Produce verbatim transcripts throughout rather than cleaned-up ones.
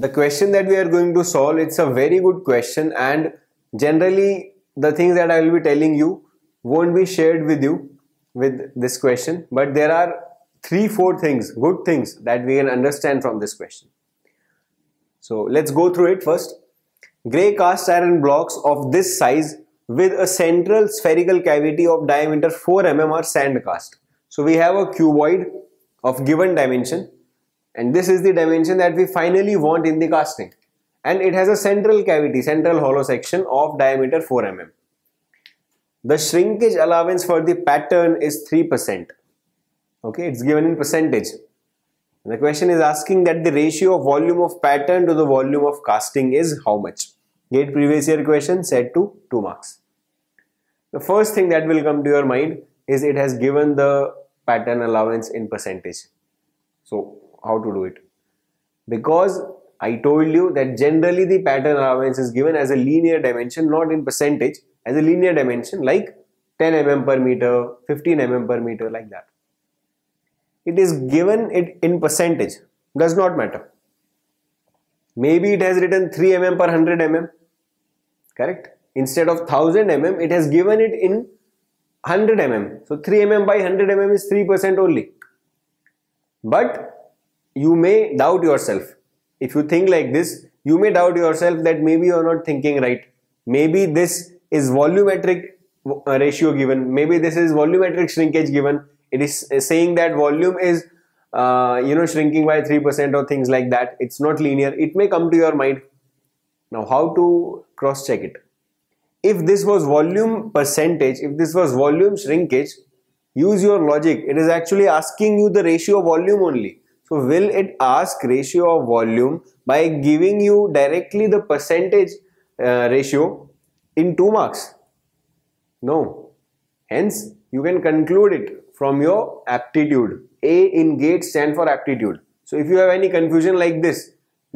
the question that we are going to solve, it's a very good question, and generally the things that I will be telling you won't be shared with you with this question, but there are three, four things, good things that we can understand from this question. So let's go through it first. Grey cast iron blocks of this size with a central spherical cavity of diameter four millimeters are sand cast. So we have a cuboid of given dimension, and this is the dimension that we finally want in the casting, and it has a central cavity, central hollow section of diameter four millimeters. The shrinkage allowance for the pattern is three percent. Okay, it's given in percentage. And the question is asking that the ratio of volume of pattern to the volume of casting is how much? GATE previous year question, set to two marks. The first thing that will come to your mind is it has given the pattern allowance in percentage. So how to do it? Because I told you that generally the pattern allowance is given as a linear dimension, not in percentage, as a linear dimension like ten millimeters per meter, fifteen millimeters per meter, like that. It is given it in percentage, does not matter. Maybe it has written three millimeters per one hundred millimeters, correct? Instead of one thousand millimeters, it has given it in one hundred millimeters. So three millimeters by one hundred millimeters is three percent only. But you may doubt yourself. If you think like this, you may doubt yourself that maybe you are not thinking right. Maybe this is volumetric ratio given. Maybe this is volumetric shrinkage given. It is saying that volume is Uh, you know, shrinking by three percent or things like that. It's not linear. It may come to your mind. Now, how to cross check it? If this was volume percentage, if this was volume shrinkage, use your logic. It is actually asking you the ratio of volume only. So, will it ask ratio of volume by giving you directly the percentage uh, ratio in two marks? No. Hence, you can conclude it from your aptitude. A in GATE stands for aptitude. So if you have any confusion like this,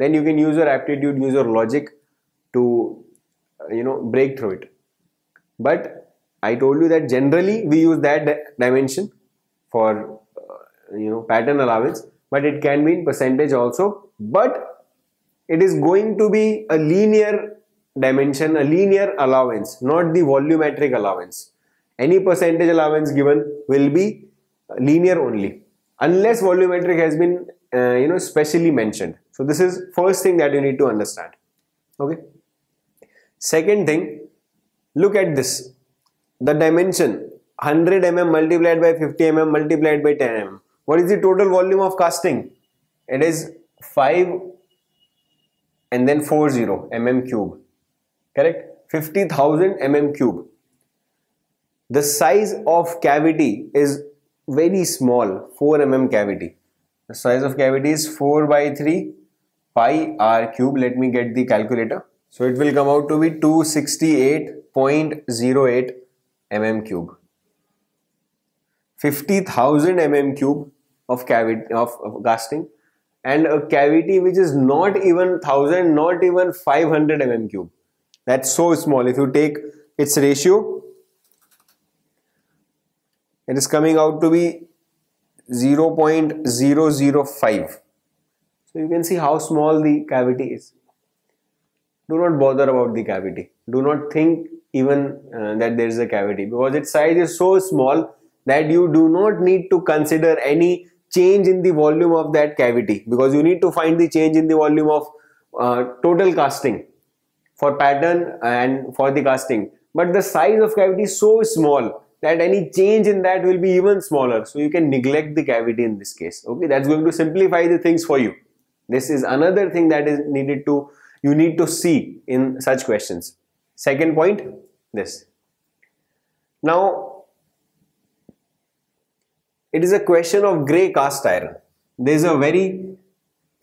then you can use your aptitude, use your logic to, you know, break through it. But I told you that generally we use that di dimension for, uh, you know, pattern allowance, but it can be in percentage also. But it is going to be a linear dimension, a linear allowance, not the volumetric allowance. Any percentage allowance given will be linear only, unless volumetric has been uh, you know specially mentioned. So this is first thing that you need to understand. Okay, second thing, look at this, the dimension one hundred millimeters multiplied by fifty millimeters multiplied by ten millimeters. What is the total volume of casting? It is five and then forty millimeters cube, correct? Fifty thousand millimeters cube. The size of cavity is very small, four millimeters cavity. The size of cavity is four by three pi r cube. Let me get the calculator. So it will come out to be two hundred sixty-eight point zero eight millimeters cube. fifty thousand millimeters cube of cavity of, of casting, and a cavity which is not even one thousand, not even five hundred millimeters cube. That's so small. If you take its ratio, it is coming out to be zero point zero zero five. So you can see how small the cavity is. Do not bother about the cavity. Do not think even uh, that there is a cavity, because its size is so small that you do not need to consider any change in the volume of that cavity, because you need to find the change in the volume of uh, total casting for pattern and for the casting. But the size of cavity is so small that any change in that will be even smaller. So you can neglect the cavity in this case. Okay, that's going to simplify the things for you. This is another thing that is needed to, you need to see in such questions. Second point, this. Now, it is a question of grey cast iron. There is a very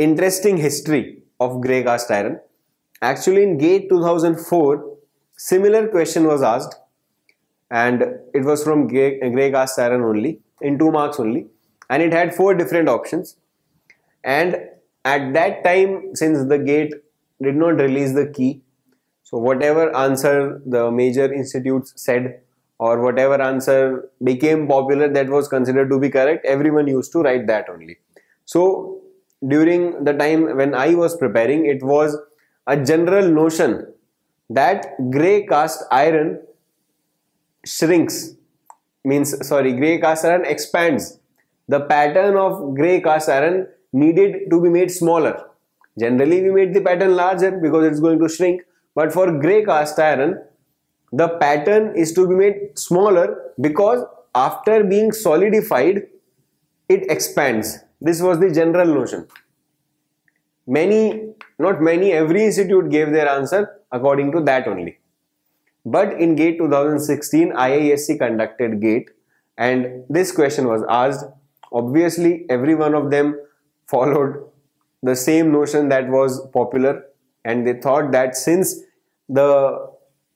interesting history of grey cast iron. Actually, in GATE two thousand four, similar question was asked, and it was from grey, grey cast iron only, in two marks only, and it had four different options. And at that time, since the GATE did not release the key, so whatever answer the major institutes said or whatever answer became popular that was considered to be correct, everyone used to write that only. So during the time when I was preparing, it was a general notion that grey cast iron shrinks, means sorry grey cast iron expands. The pattern of grey cast iron needed to be made smaller. Generally we made the pattern larger because it's going to shrink, but for grey cast iron the pattern is to be made smaller because after being solidified it expands. This was the general notion. Many, not many, every institute gave their answer according to that only. But in GATE two thousand sixteen, I A S c conducted GATE and this question was asked. Obviously, every one of them followed the same notion that was popular, and they thought that since the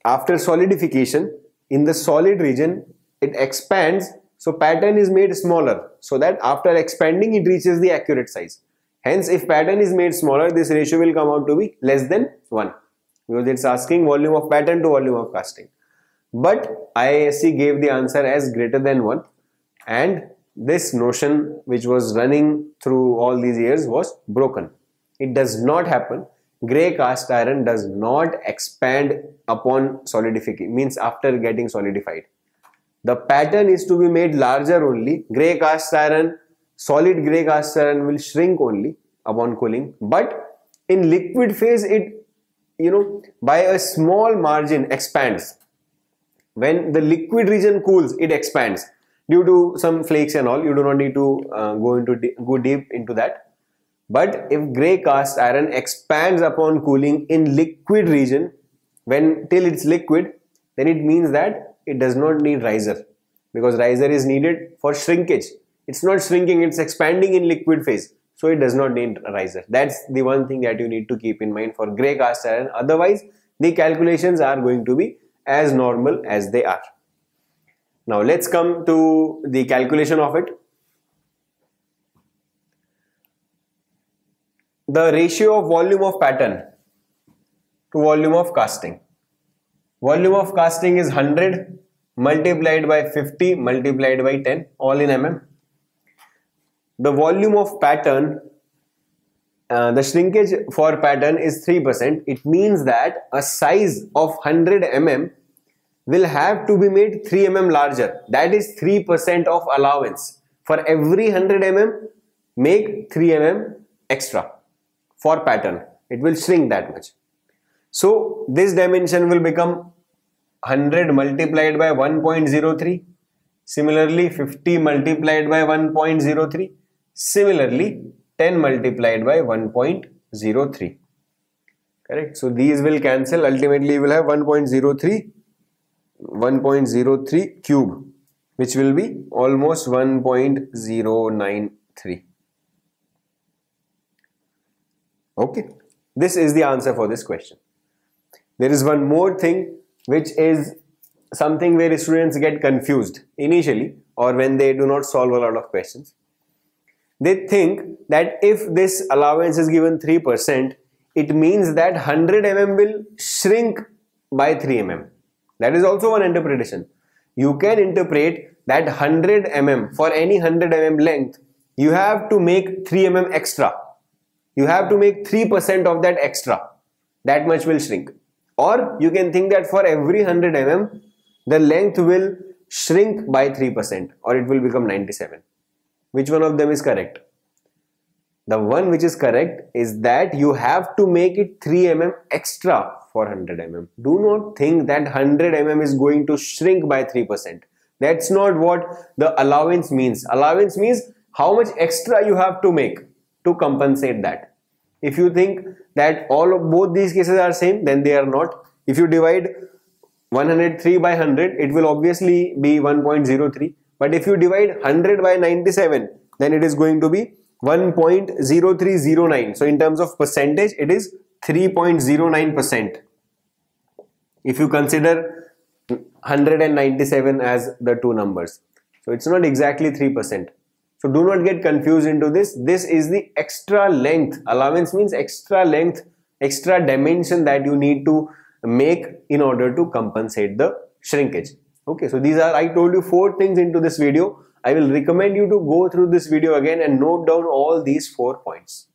after solidification in the solid region it expands, so pattern is made smaller so that after expanding it reaches the accurate size. Hence, if pattern is made smaller, this ratio will come out to be less than one, because it's asking volume of pattern to volume of casting. But I A S c gave the answer as greater than one, and this notion which was running through all these years was broken. It does not happen. Grey cast iron does not expand upon solidification, means after getting solidified. The pattern is to be made larger only. Grey cast iron, solid grey cast iron will shrink only upon cooling, but in liquid phase it, you know, by a small margin expands. When the liquid region cools, it expands due to some flakes and all. You do not need to uh, go into go deep into that. But if grey cast iron expands upon cooling in liquid region, when till it's liquid, then it means that it does not need riser, because riser is needed for shrinkage. It's not shrinking, it's expanding in liquid phase, so it does not need riser. That's the one thing that you need to keep in mind for grey cast iron. Otherwise, the calculations are going to be as normal as they are. Now let's come to the calculation of it. The ratio of volume of pattern to volume of casting. Volume of casting is one hundred multiplied by fifty multiplied by ten, all in mm. The volume of pattern, uh, the shrinkage for pattern is three percent. It means that a size of one hundred millimeters will have to be made three millimeters larger. That is three percent of allowance. For every one hundred millimeters, make three millimeters extra. For pattern, it will shrink that much. So this dimension will become one hundred multiplied by one point zero three. Similarly, fifty multiplied by one point zero three. Similarly, ten multiplied by one point zero three. Correct. So these will cancel. Ultimately, you will have one point zero three, one point zero three cube, which will be almost one point zero nine three. Okay, this is the answer for this question. There is one more thing which is something where students get confused initially, or when they do not solve a lot of questions. They think that if this allowance is given three percent, it means that one hundred millimeters will shrink by three millimeters. That is also one interpretation. You can interpret that one hundred millimeters, for any one hundred millimeter length, you have to make three millimeters extra. You have to make three percent of that extra. That much will shrink. Or you can think that for every one hundred millimeters, the length will shrink by three percent, or it will become ninety-seven. Which one of them is correct? The one which is correct is that you have to make it three millimeters extra for one hundred millimeters. Do not think that one hundred millimeters is going to shrink by three percent. That's not what the allowance means. Allowance means how much extra you have to make to compensate that. If you think that all of both these cases are same, then they are not. If you divide one hundred three by one hundred, it will obviously be one point zero three. But if you divide one hundred by ninety-seven, then it is going to be one point zero three zero nine. So in terms of percentage, it is three point zero nine percent. If you consider one hundred and ninety-seven as the two numbers, so it's not exactly three percent. So do not get confused into this. This is the extra length. Allowance means extra length, extra dimension that you need to make in order to compensate the shrinkage. Okay, so these are, I told you four things into this video. I will recommend you to go through this video again and note down all these four points.